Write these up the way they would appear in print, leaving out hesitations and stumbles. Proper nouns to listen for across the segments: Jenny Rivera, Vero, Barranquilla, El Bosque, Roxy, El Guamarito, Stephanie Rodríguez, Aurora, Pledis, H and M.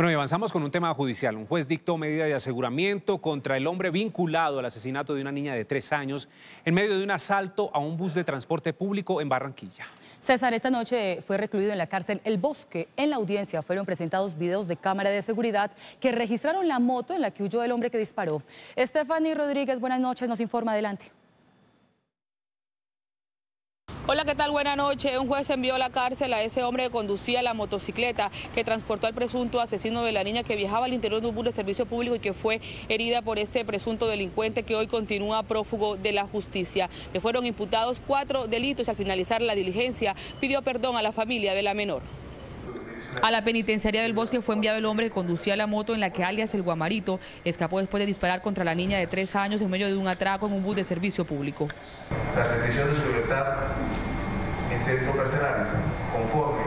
Bueno, y avanzamos con un tema judicial. Un juez dictó medida de aseguramiento contra el hombre vinculado al asesinato de una niña de 3 años en medio de un asalto a un bus de transporte público en Barranquilla. César, esta noche fue recluido en la cárcel El Bosque. En la audiencia fueron presentados videos de cámara de seguridad que registraron la moto en la que huyó el hombre que disparó. Stephanie Rodríguez, buenas noches, nos informa. Adelante. Hola, ¿qué tal? Buenas noches. Un juez envió a la cárcel a ese hombre que conducía la motocicleta que transportó al presunto asesino de la niña que viajaba al interior de un bus de servicio público y que fue herida por este presunto delincuente que hoy continúa prófugo de la justicia. Le fueron imputados 4 delitos. Al finalizar la diligencia, pidió perdón a la familia de la menor. A la penitenciaría del Bosque fue enviado el hombre que conducía la moto en la que, alias El Guamarito, escapó después de disparar contra la niña de 3 años en medio de un atraco en un bus de servicio público. La restricción de su libertad en centro carcelario, conforme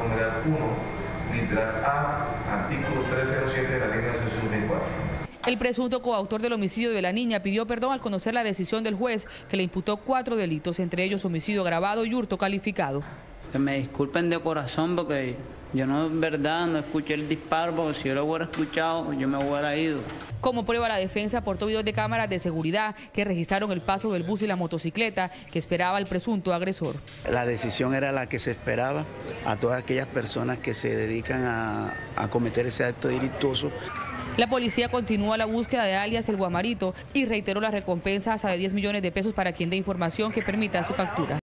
numeral 1, literal A, artículo 307 de la ley de 2004. El presunto coautor del homicidio de la niña pidió perdón al conocer la decisión del juez, que le imputó 4 delitos, entre ellos homicidio agravado y hurto calificado. Que me disculpen de corazón porque yo no, en verdad, no escuché el disparo, porque si yo lo hubiera escuchado, yo me hubiera ido. Como prueba, la defensa aportó videos de cámaras de seguridad que registraron el paso del bus y la motocicleta que esperaba el presunto agresor. La decisión era la que se esperaba a todas aquellas personas que se dedican a cometer ese acto delictuoso. La policía continúa la búsqueda de alias El Guamarito y reiteró las recompensas de 10 millones de pesos para quien dé información que permita su captura.